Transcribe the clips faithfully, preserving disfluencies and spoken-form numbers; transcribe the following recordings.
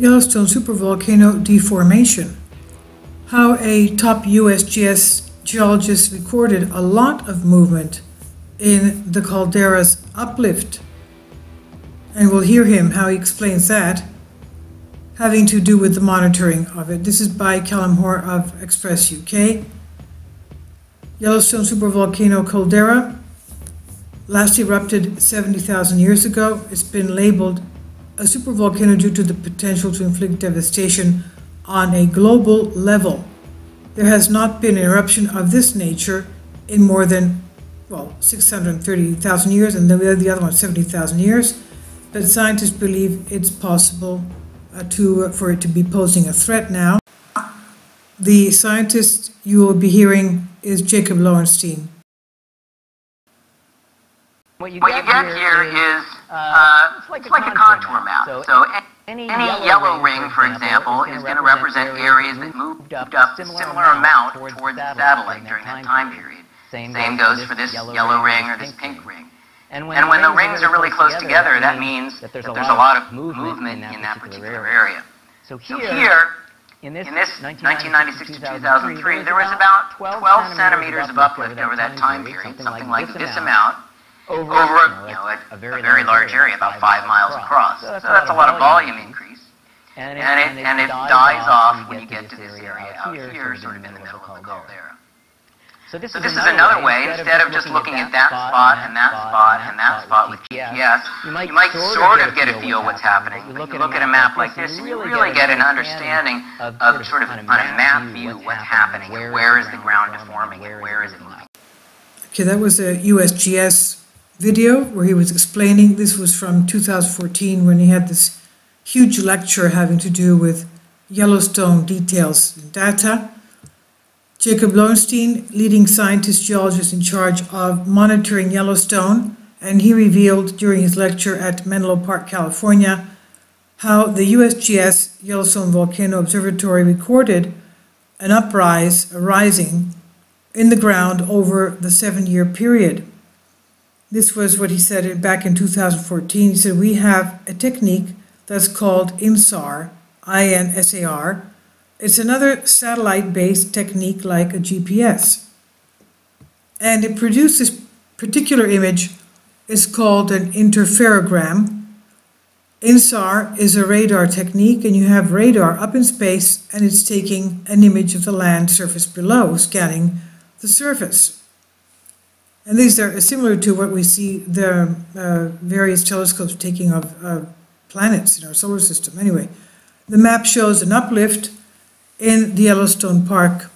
Yellowstone supervolcano deformation. How a top U S G S geologist recorded a lot of movement in the caldera's uplift. And we'll hear him, how he explains that, having to do with the monitoring of it. This is by Callum Hoare of Express U K. Yellowstone supervolcano caldera last erupted seventy thousand years ago. It's been labeled a supervolcano due to the potential to inflict devastation on a global level. There has not been an eruption of this nature in more than, well, six hundred thirty thousand years, and then we have the other one, seventy thousand years. But scientists believe it's possible uh, to, uh, for it to be posing a threat now. The scientist you will be hearing is Jacob Lowenstein. What you, what get, you get here is, is uh, it's like, it's a, like contour a contour map. So, so any, any yellow ring, for example, is going to represent areas that moved up a similar amount towards the satellite during that time period. Same goes for this yellow ring or this pink ring. And when, and when the rings are really close together, that means that there's a lot of movement in that particular area. So here, in this nineteen ninety-six to two thousand three, there was about twelve centimeters of uplift over that time period, something like this amount, over you know, a, a very large area, about five miles across. So that's a lot of volume increase. And it, and it, and it dies off when you get to this area out here, sort of in the middle of the caldera. So this, so this is another, another way, instead of just looking at that spot and that spot and that spot, and that spot, and that spot with G P S, you might, you might sort of get a feel what's happening. But you look, look at a map like this and you really get an understanding of, of sort of on a map view what's happening, and where is the ground deforming and where is it moving. Okay, that was a U S G S video where he was explaining. This was from two thousand fourteen when he had this huge lecture having to do with Yellowstone details and data. Jacob Lowenstein, leading scientist geologist in charge of monitoring Yellowstone, and he revealed during his lecture at Menlo Park, California, how the U S G S Yellowstone Volcano Observatory recorded an uprise, a rising, in the ground over the seven-year period. This was what he said back in two thousand fourteen. He said, we have a technique that's called INSAR, I N S A R. It's another satellite-based technique like a G P S. And it produces this particular image. It's called an interferogram. INSAR is a radar technique, and you have radar up in space, and it's taking an image of the land surface below, scanning the surface. And these are similar to what we see the uh, various telescopes taking of uh, planets in our solar system. Anyway, the map shows an uplift in the Yellowstone Park.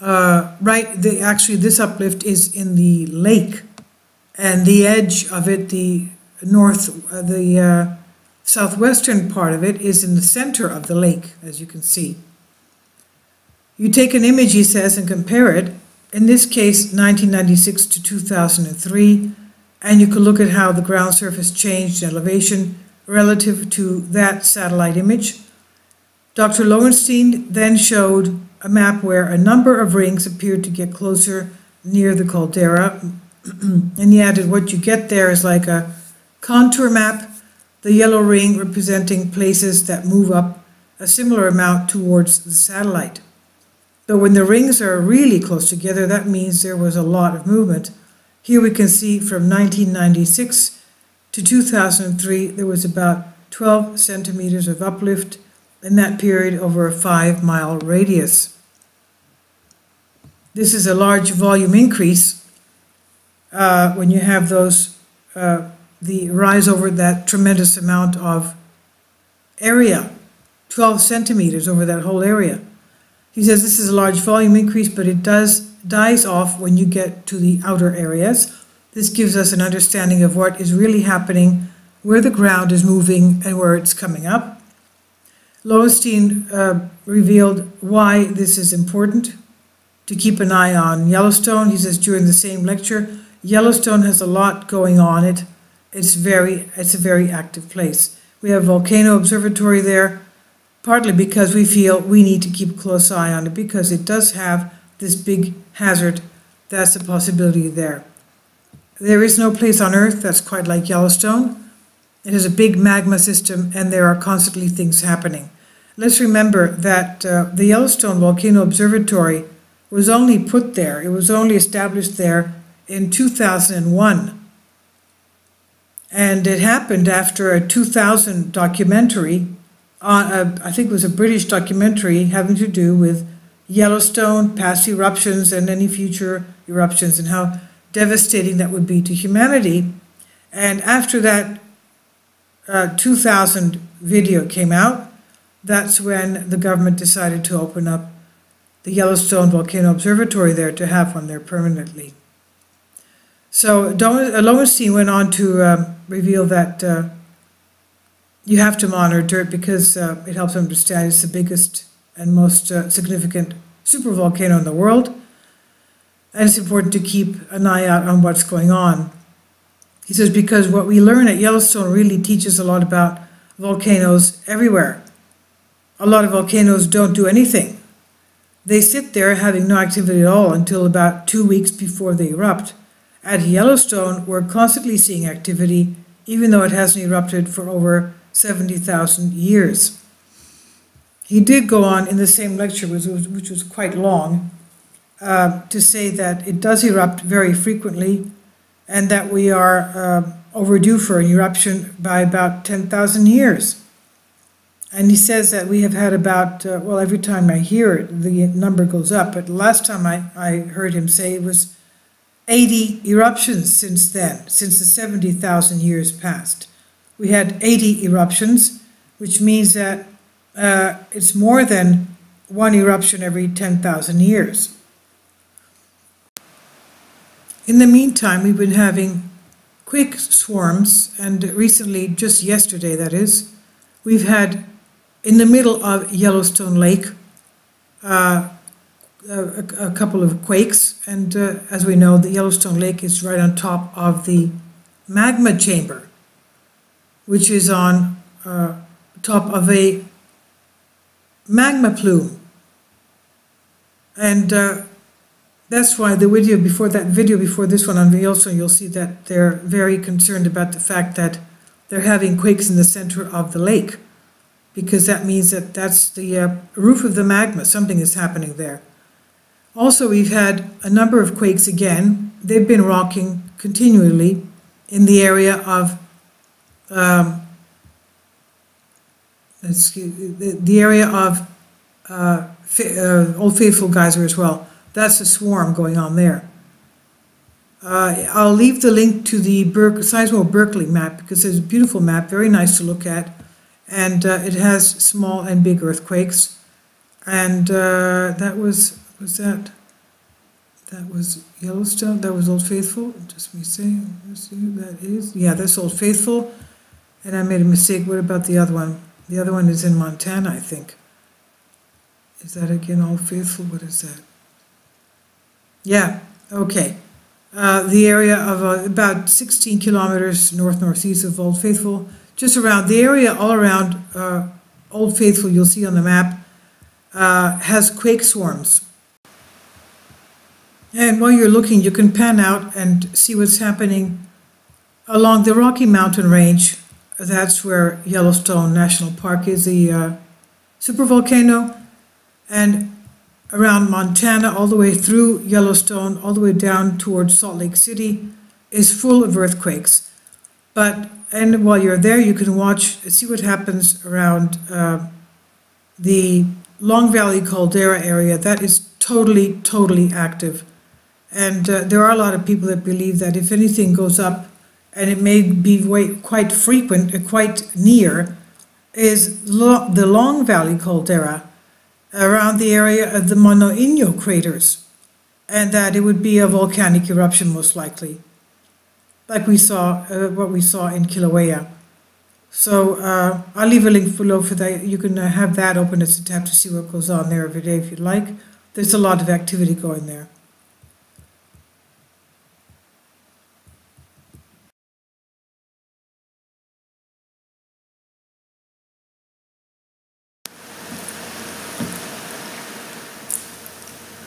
Uh, right, the, actually this uplift is in the lake, and the edge of it, the north, uh, the uh, southwestern part of it is in the center of the lake, as you can see. You take an image, he says, and compare it, in this case nineteen ninety-six to two thousand three, and you can look at how the ground surface changed in elevation relative to that satellite image. Doctor Lowenstein then showed a map where a number of rings appeared to get closer near the caldera, and he added what you get there is like a contour map, the yellow ring representing places that move up a similar amount towards the satellite. But when the rings are really close together, that means there was a lot of movement. Here we can see from nineteen ninety-six to two thousand three, there was about twelve centimeters of uplift in that period over a five-mile radius. This is a large volume increase uh, when you have those uh, the rise over that tremendous amount of area, twelve centimeters over that whole area. He says this is a large volume increase, but it does dies off when you get to the outer areas. This gives us an understanding of what is really happening, where the ground is moving and where it's coming up. Lowenstein uh, revealed why this is important to keep an eye on Yellowstone. He says during the same lecture, Yellowstone has a lot going on it. It's very, it's a very active place. We have a volcano observatory there, partly because we feel we need to keep a close eye on it because it does have this big hazard. That's a possibility there. There is no place on Earth that's quite like Yellowstone. It is a big magma system, and there are constantly things happening. Let's remember that uh, the Yellowstone Volcano Observatory was only put there, it was only established there in two thousand one. And it happened after a two thousand documentary, on a, I think it was a British documentary having to do with Yellowstone, past eruptions and any future eruptions and how devastating that would be to humanity. And after that uh, two thousand video came out, that's when the government decided to open up the Yellowstone Volcano Observatory there to have one there permanently. So Lowenstein went on to um, reveal that uh, you have to monitor it because uh, it helps understand it's the biggest and most uh, significant supervolcano in the world. And it's important to keep an eye out on what's going on. He says, because what we learn at Yellowstone really teaches a lot about volcanoes everywhere. A lot of volcanoes don't do anything. They sit there having no activity at all until about two weeks before they erupt. At Yellowstone, we're constantly seeing activity, even though it hasn't erupted for over seventy thousand years. He did go on in the same lecture, which was, which was quite long, uh, to say that it does erupt very frequently and that we are uh, overdue for an eruption by about ten thousand years. And he says that we have had about, uh, well, every time I hear it, the number goes up. But last time I, I heard him say it was eighty eruptions since then, since the seventy thousand years passed. We had eighty eruptions, which means that uh, it's more than one eruption every ten thousand years. In the meantime, we've been having quick swarms, and recently, just yesterday that is, we've had in the middle of Yellowstone Lake uh, a, a couple of quakes, and uh, as we know, the Yellowstone Lake is right on top of the magma chamber, which is on uh, top of a magma plume. And uh, that's why the video before that video before this one on Yellowstone, you'll see that they're very concerned about the fact that they're having quakes in the center of the lake, because that means that that's the uh, roof of the magma. Something is happening there. Also, we've had a number of quakes again. They've been rocking continually in the area of um, excuse, the, the area of uh, fa uh, Old Faithful Geyser as well. That's a swarm going on there. Uh, I'll leave the link to the Ber Seismo Berkeley map, because it's a beautiful map, very nice to look at, and uh, it has small and big earthquakes. And uh, that was, was that? That was Yellowstone, that was Old Faithful. Just let me see, let's see who that is. Yeah, that's Old Faithful, and I made a mistake. What about the other one? The other one is in Montana, I think. Is that again Old Faithful? What is that? Yeah, okay. Uh, the area of uh, about sixteen kilometers north-northeast of Old Faithful, just around the area all around uh, Old Faithful, you'll see on the map, uh, has quake swarms. And while you're looking, you can pan out and see what's happening along the Rocky Mountain range. That's where Yellowstone National Park is, the uh, supervolcano, and around Montana, all the way through Yellowstone, all the way down towards Salt Lake City, is full of earthquakes. But, and while you're there, you can watch, see what happens around uh, the Long Valley Caldera area. That is totally, totally active. And uh, there are a lot of people that believe that if anything goes up, and it may be quite frequent, uh, quite near, is lo the Long Valley Caldera, around the area of the Mono Inyo craters, and that it would be a volcanic eruption most likely, like we saw, uh, what we saw in Kilauea. So uh, I'll leave a link below for that. You can uh, have that open as a tab to see what goes on there every day if you'd like. There's a lot of activity going there.